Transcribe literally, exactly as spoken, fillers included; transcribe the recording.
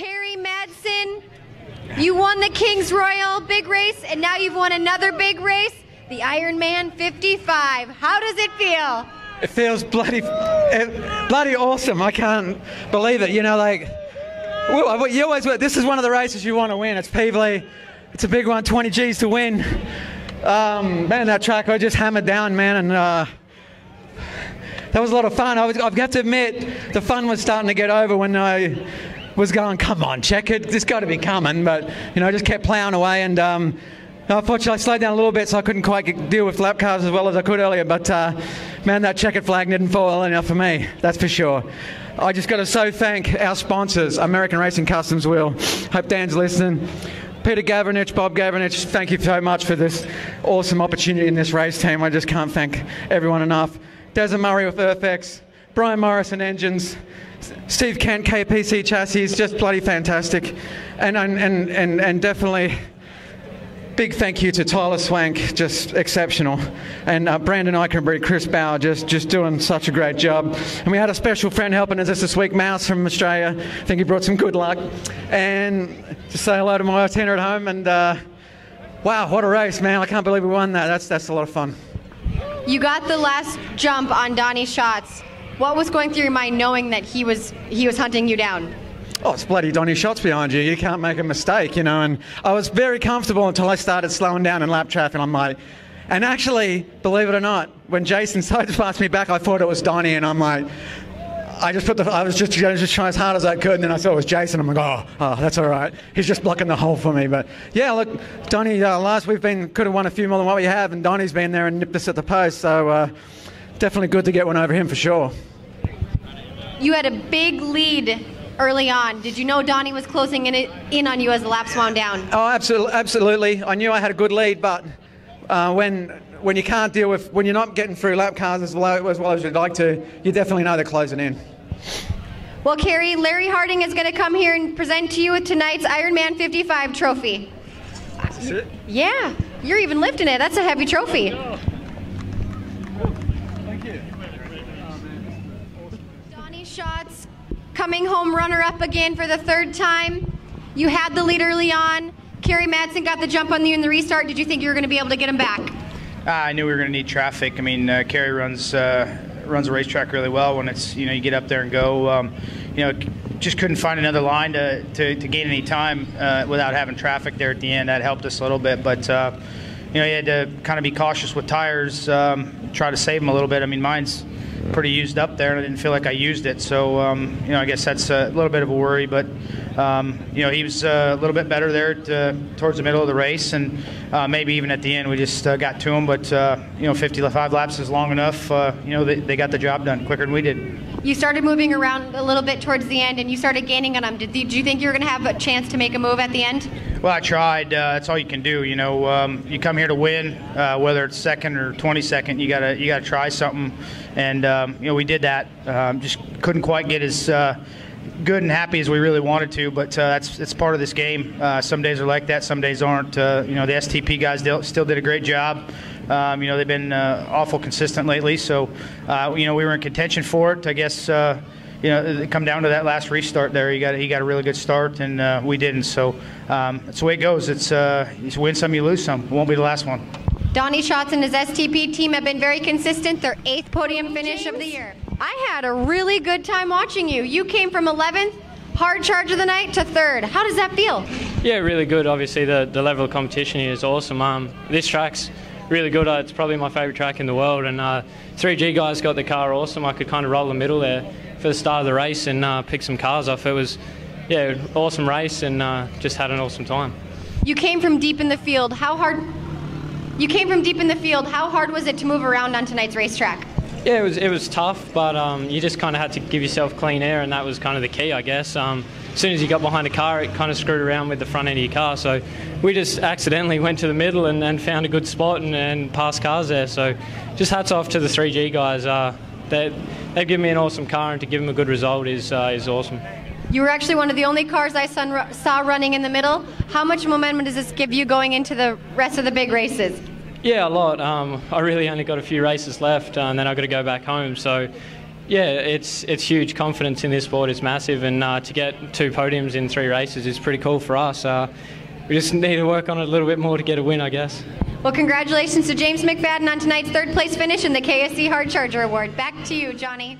Kerry Madsen, you won the King's Royal big race, and now you've won another big race, the Ironman fifty-five. How does it feel? It feels bloody, bloody awesome. I can't believe it. You know, like, you always, this is one of the races you want to win. It's Peevely. It's a big one, twenty G's to win. Um, man, that track I just hammered down, man, and uh, that was a lot of fun. I was, I've got to admit, the fun was starting to get over when I was going, come on, check it, this got to be coming, but, you know, I just kept plowing away, and um, unfortunately I slowed down a little bit, so I couldn't quite get, deal with lap cars as well as I could earlier, but, uh, man, that checkered flag didn't fall well enough for me, that's for sure. I just got to so thank our sponsors, American Racing Customs Wheel. Hope Dan's listening. Peter Gavanich, Bob Gavanich, thank you so much for this awesome opportunity in this race team. I just can't thank everyone enough. Des and Murray with EarthX, Brian Morrison Engines, Steve Kent, K P C Chassis, just bloody fantastic. And, and, and, and, and definitely big thank you to Tyler Swank, just exceptional. And uh, Brandon Eichenberry, Chris Bauer, just, just doing such a great job. And we had a special friend helping us this week, Mouse from Australia. I think he brought some good luck. And just say hello to my tenor at home, and uh, wow, what a race, man. I can't believe we won that. That's, that's a lot of fun. You got the last jump on Donny Schatz. What was going through your mind knowing that he was he was hunting you down? Oh, it's bloody Donny Schatz behind you. You can't make a mistake, you know. And I was very comfortable until I started slowing down in lap traffic. And I'm like, and actually, believe it or not, when Jason Sides passed me back, I thought it was Donny, and I'm like, I just put the, I was just, I was just trying as hard as I could, and then I saw it was Jason. I'm like, oh, oh, that's all right. He's just blocking the hole for me. But yeah, look, Donny, uh, last we've been, could have won a few more than what we have, and Donny's been there and nipped us at the post. So uh, definitely good to get one over him for sure. You had a big lead early on. Did you know Donny was closing in, in on you as the laps wound down? Oh, absolutely, absolutely. I knew I had a good lead, but uh, when. When you can't deal with, when you're not getting through lap cars as well as, well as you'd like to, you definitely know they're closing in. Well, Kerry, Larry Harding is going to come here and present to you with tonight's Ironman fifty-five trophy. That's it? Yeah, you're even lifting it. That's a heavy trophy. Thank you. Donny Schatz, coming home runner-up again for the third time. You had the lead early on. Kerry Madsen got the jump on you in the restart. Did you think you were going to be able to get him back? I knew we were going to need traffic. I mean, uh, Kerry runs uh, runs a racetrack really well when it's, you know, you get up there and go. Um, you know, just couldn't find another line to, to, to gain any time uh, without having traffic there at the end. That helped us a little bit, but uh, you know, you had to kind of be cautious with tires, um, try to save them a little bit. I mean, mine's pretty used up there, and I didn't feel like I used it. So um, you know, I guess that's a little bit of a worry, but. Um, you know, he was uh, a little bit better there to, towards the middle of the race, and uh, maybe even at the end we just uh, got to him. But, uh, you know, fifty-five laps is long enough. Uh, you know, they, they got the job done quicker than we did. You started moving around a little bit towards the end, and you started gaining on him. Did, did you think you were going to have a chance to make a move at the end? Well, I tried. Uh, that's all you can do. You know, um, you come here to win, uh, whether it's second or twenty-second. You gotta, you gotta try something, and um, you know, we did that. Um, just couldn't quite get his. Uh, good and happy as we really wanted to, but uh, that's that's part of this game. Uh, some days are like that, some days aren't. Uh, you know, the S T P guys still did a great job. Um, you know, they've been uh, awful consistent lately, so uh, you know, we were in contention for it. I guess uh, you know, it come down to that last restart there. He got he got a really good start, and uh, we didn't. So um, that's the way it goes. It's uh, you win some, you lose some. It won't be the last one. Donny Schatz and his S T P team have been very consistent. Their eighth podium finish of the year. I had a really good time watching you. You came from eleventh, hard charge of the night, to third. How does that feel? Yeah, really good. Obviously, the, the level of competition here is awesome. Um, this track's really good. Uh, it's probably my favorite track in the world. And uh, three G guys got the car awesome. I could kind of roll the middle there for the start of the race and uh, pick some cars off. It was, yeah, an awesome race, and uh, just had an awesome time. You came from deep in the field. How hard? You came from deep in the field. How hard was it to move around on tonight's racetrack? Yeah, it was it was tough, but um, you just kind of had to give yourself clean air, and that was kind of the key, I guess. Um, as soon as you got behind a car, it kind of screwed around with the front end of your car. So we just accidentally went to the middle and, and found a good spot and, and passed cars there. So just hats off to the three G guys. Uh, they, they've given me an awesome car, and to give them a good result is uh, is awesome. You were actually one of the only cars I saw running in the middle. How much momentum does this give you going into the rest of the big races? Yeah, a lot. Um, I really only got a few races left, uh, and then I've got to go back home. So Yeah, it's it's huge. Confidence in this sport is massive, and uh, to get two podiums in three races is pretty cool for us. Uh, we just need to work on it a little bit more to get a win, I guess. Well, congratulations to James McFadden on tonight's third place finish in the K S C Hard Charger Award. Back to you, Johnny.